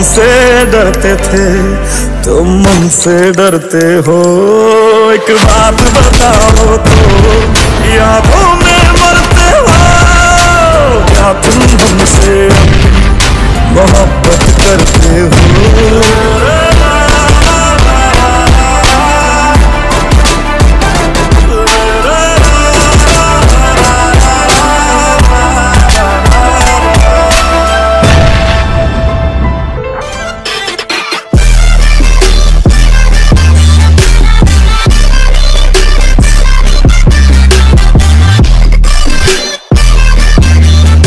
हमसे डरते थे, तुम हमसे डरते हो। एक बात बताओ तो यादों में मरते हो, क्या तुम हमसे मोहब्बत करते हो?